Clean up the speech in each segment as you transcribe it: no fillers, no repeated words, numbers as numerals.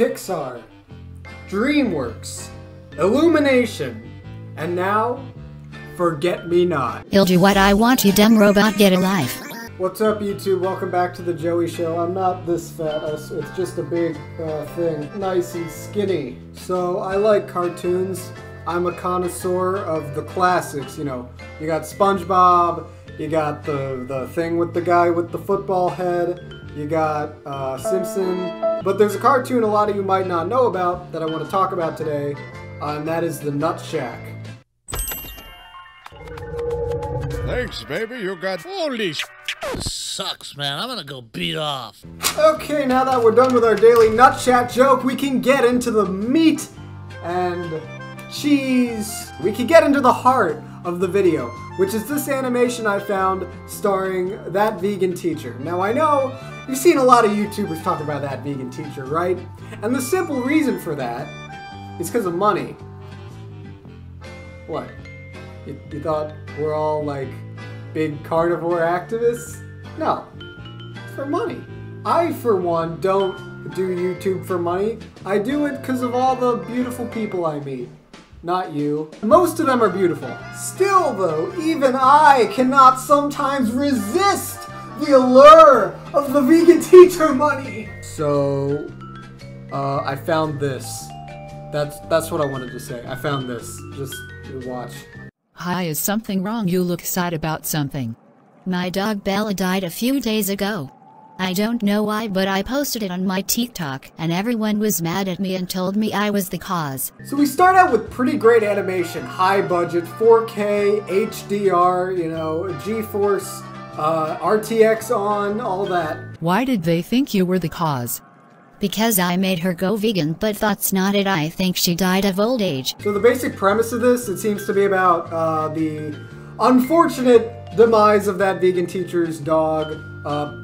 Pixar, DreamWorks, Illumination, and now, Forget Me Not. You'll do what I want, you dumb robot, get a life. What's up, YouTube? Welcome back to the Joey Show. I'm not this fat, it's just a big thing. Nice and skinny. So, I like cartoons. I'm a connoisseur of the classics, you know. You got SpongeBob, you got the thing with the guy with the football head, you got Simpson. But there's a cartoon a lot of you might not know about that I want to talk about today, and that is the Nutshack. Thanks, baby, you got... Holy sh... This sucks, man. I'm gonna go beat off. Okay, now that we're done with our daily Nutshack joke, we can get into the meat and cheese. We can get into the heart of the video, which is this animation I found starring That Vegan Teacher. Now, I know you've seen a lot of YouTubers talk about That Vegan Teacher, right? And the simple reason for that is because of money. What? You thought we're all, like, big carnivore activists? No. It's for money. I, for one, don't do YouTube for money. I do it because of all the beautiful people I meet. Not you. Most of them are beautiful. Still, though, even I cannot sometimes resist the allure of the Vegan Teacher money. So, I found this. That's what I wanted to say. I found this. Just watch. Hi, is something wrong? You look sad about something. My dog Bella died a few days ago. I don't know why, but I posted it on my TikTok, and everyone was mad at me and told me I was the cause. So we start out with pretty great animation, high budget, 4K, HDR, you know, GeForce, RTX on, all that. Why did they think you were the cause? Because I made her go vegan, but that's not it. I think she died of old age. So the basic premise of this, it seems to be about the unfortunate demise of that vegan teacher's dog.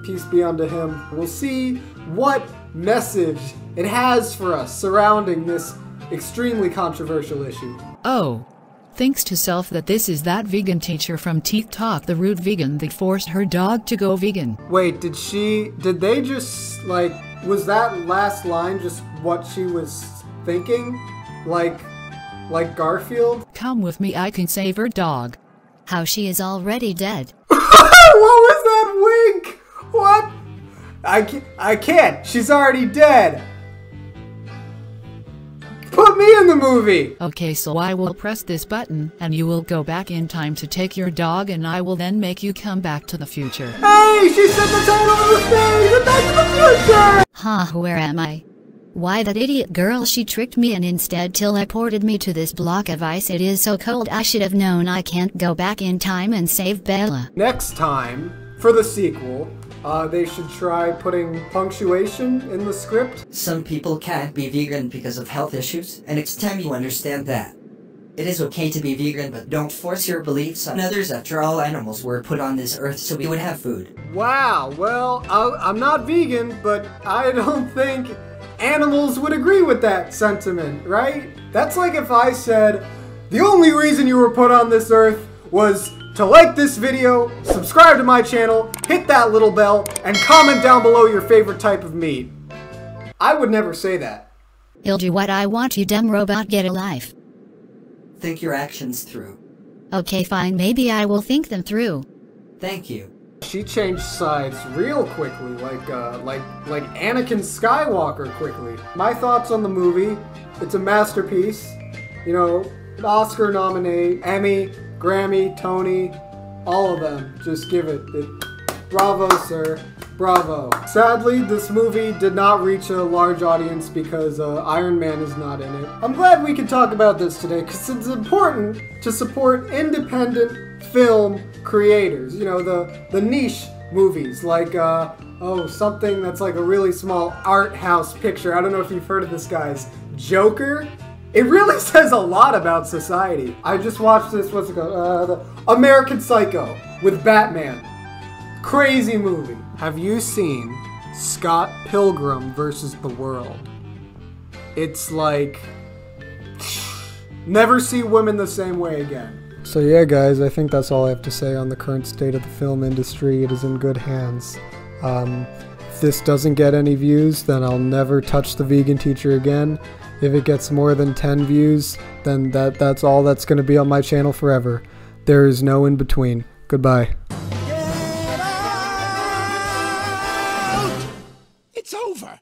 Peace be unto him. We'll see what message it has for us surrounding this extremely controversial issue. Oh. Thinks to self that this is that vegan teacher from TikTok, the rude vegan that forced her dog to go vegan. Wait, did they just, like, was that last line just what she was thinking? Like Garfield? Come with me, I can save her dog. How she is already dead. What was that wink? What? I can't. She's already dead. Put me in the movie. Okay, so I will press this button, and you will go back in time to take your dog, and I will then make you come back to the future. Hey, she said the title of the thing, the back to the future. Ha, where am I? Why, that idiot girl, she tricked me and instead teleported me to this block of ice. It is so cold, I should have known I can't go back in time and save Bella. Next time, for the sequel, they should try putting punctuation in the script. Some people can't be vegan because of health issues, and it's time you understand that. It is okay to be vegan, but don't force your beliefs on others. After all, animals were put on this earth so we would have food. Wow, well, I'm not vegan, but I don't think animals would agree with that sentiment, right? That's like if I said, the only reason you were put on this earth was to like this video, subscribe to my channel, hit that little bell, and comment down below your favorite type of meat. I would never say that. You'll do what I want, you dumb robot, get a life. Think your actions through. Okay, fine, maybe I will think them through. Thank you. She changed sides real quickly, like Anakin Skywalker quickly. My thoughts on the movie, it's a masterpiece. You know, Oscar nominee, Emmy, Grammy, Tony, all of them. Just give it. Bravo, sir. Bravo. Sadly, this movie did not reach a large audience because Iron Man is not in it. I'm glad we can talk about this today because it's important to support independent film creators. You know, the niche movies like, something that's like a really small art house picture. I don't know if you've heard of this guy's Joker. It really says a lot about society. I just watched this, what's it called? The American Psycho with Batman. Crazy movie. Have you seen Scott Pilgrim versus the World? It's like, never see women the same way again. So yeah, guys, I think that's all I have to say on the current state of the film industry. It is in good hands. If this doesn't get any views, then I'll never touch the Vegan Teacher again. If it gets more than 10 views, then that's all that's going to be on my channel forever. There is no in between. Goodbye. Get out! It's over.